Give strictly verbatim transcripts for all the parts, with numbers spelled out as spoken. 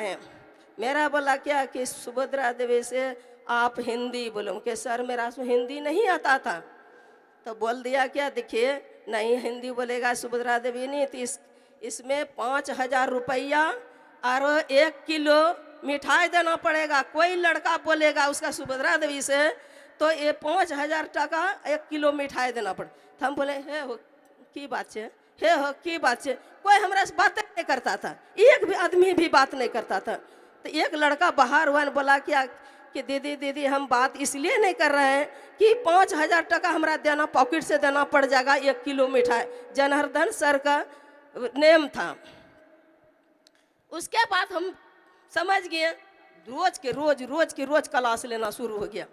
है। मेरा बोला क्या कि सुभद्रा देवी से आप हिंदी बोलो। कि सर मेरा हिंदी नहीं आता था, तो बोल दिया क्या, देखिए नहीं हिंदी बोलेगा सुभद्रा देवी नहीं तो इस इसमें पाँच हजार रुपया और एक किलो मिठाई देना पड़ेगा। कोई लड़का बोलेगा उसका सुभद्रा देवी से तो ये पाँच हजार टका एक किलो मिठाई देना पड़े। तो हम बोले हे हो की बात है, हे हो की बात है। कोई हमारे से बातें नहीं करता था, एक भी आदमी भी बात नहीं करता था। तो एक लड़का बाहर हुआ ने बोला क्या कि दीदी दीदी हम बात इसलिए नहीं कर रहे हैं कि पाँच हजार टका हमारा देना पॉकेट से देना पड़ जाएगा एक किलो मिठाई। जनार्दन सर का नेम था। उसके बाद हम समझ गए, रोज के रोज रोज के रोज क्लास लेना शुरू हो गया।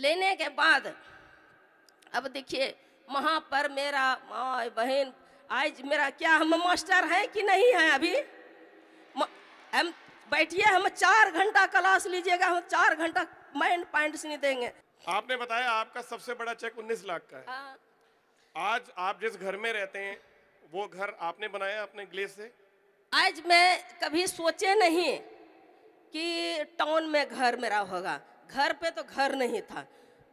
लेने के बाद अब देखिए वहाँ पर मेरा माँ बहन आज मेरा क्या हम मास्टर हैं कि नहीं है। अभी हम बैठिए, हम चार घंटा क्लास लीजिएगा, हम चार घंटा माइंड पॉइंट्स नहीं देंगे। आपने बताया आपका सबसे बड़ा चेक उन्नीस लाख का है। हाँ। आज आप जिस घर में रहते हैं वो घर आपने बनाया अपने ग्लेज से? आज मैं कभी सोचे नहीं कि टाउन में घर मेरा होगा। घर पे तो घर नहीं था,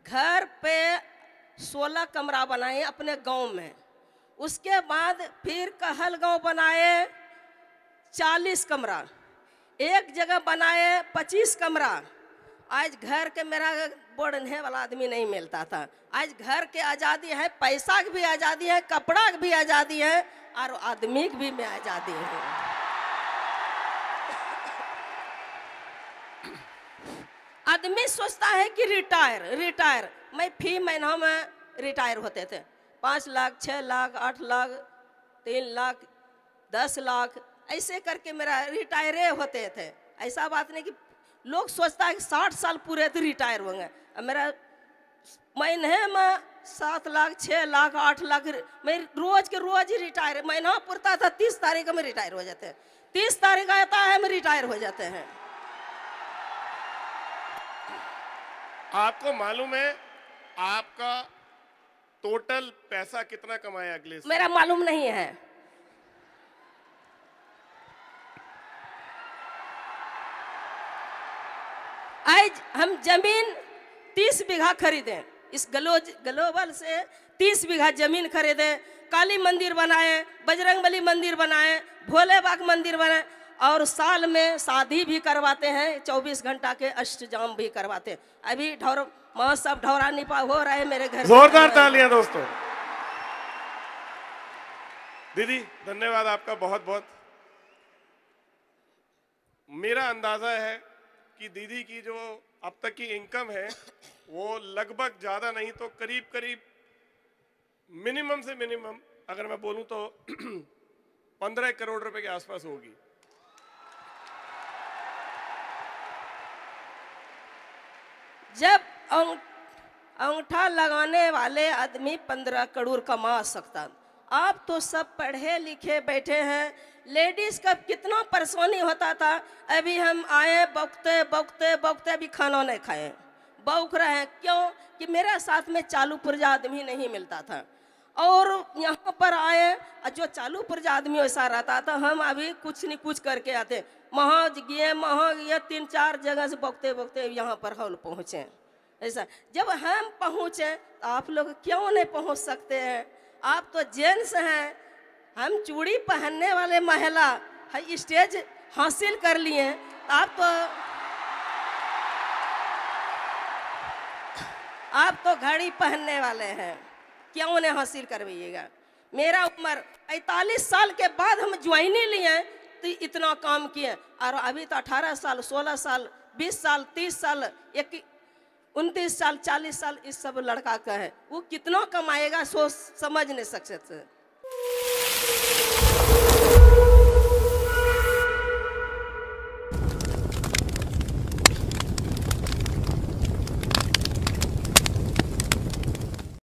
घर पे सोलह कमरा बनाए अपने गांव में। उसके बाद फिर कहलगाँव बनाए चालीस कमरा, एक जगह बनाए पच्चीस कमरा। आज घर के मेरा बोलने वाला आदमी नहीं मिलता था। आज घर के आज़ादी है, पैसा की भी आज़ादी है, कपड़ा की भी आज़ादी है और आदमी की भी मैं आज़ादी हूँ। आदमी सोचता है कि रिटायर रिटायर मैं फी महीना में रिटायर होते थे, पाँच लाख छः लाख आठ लाख तीन लाख दस लाख ऐसे करके मेरा रिटायरे होते थे। ऐसा बात नहीं कि लोग सोचता है कि साठ साल पूरे तो रिटायर होंगे। मेरा महीने में सात लाख छः लाख आठ लाख मैं रोज के रोज ही रिटायर। महीना पूरता था तीस तारीख को मैं रिटायर हो जाते हैं, तीस तारीख आता है मैं रिटायर हो जाते हैं। आपको मालूम है आपका टोटल पैसा कितना कमाया अगले साल? मेरा मालूम नहीं है। आज हम जमीन तीस बीघा खरीदे, इस गलोज ग्लोबल से तीस बीघा जमीन खरीदे, काली मंदिर बनाए, बजरंगबली मंदिर बनाए, भोलेबाग मंदिर बनाए और साल में शादी भी करवाते हैं, चौबीस घंटा के अष्टजाम भी करवाते हैं। अभी ढौर महोत्सव ढौरा निपा हो रहा है मेरे घर। जोरदार तालियां दोस्तों। दीदी धन्यवाद आपका बहुत बहुत। मेरा अंदाजा है कि दीदी की जो अब तक की इनकम है वो लगभग ज़्यादा नहीं तो करीब करीब मिनिमम से मिनिमम अगर मैं बोलूं तो पंद्रह करोड़ रुपए के आसपास होगी। जब अंगूठा लगाने वाले आदमी पंद्रह करोड़ कमा सकता, आप तो सब पढ़े लिखे बैठे हैं। लेडीज़ का कितना परेशानी होता था। अभी हम आए बौखते बौखते बौखते अभी खाना नहीं खाए, बौख रहे हैं क्यों कि मेरे साथ में चालू पुर्जा आदमी नहीं मिलता था। और यहाँ पर आए जो चालू पुर्जा आदमी वैसा रहता था, हम अभी कुछ नहीं कुछ करके आते। वहाँ गए वहाँ गए तीन चार जगह से बौखते बौखते यहाँ पर हॉल पहुँचे। ऐसा जब हम पहुँचे तो आप लोग क्यों नहीं पहुँच सकते हैं? आप तो जेंट्स हैं, हम चूड़ी पहनने वाले महिला है स्टेज हासिल कर लिए। आप तो आप तो घड़ी पहनने वाले हैं, क्यों ने हासिल करवाइएगा। मेरा उम्र पैंतालीस साल के बाद हम ज्वाइनी लिए तो इतना काम किए और अभी तो अठारह साल सोलह साल बीस साल तीस साल एक उनतीस साल चालीस साल इस सब लड़का का है, वो कितना कमाएगा सोच समझ नहीं सकते।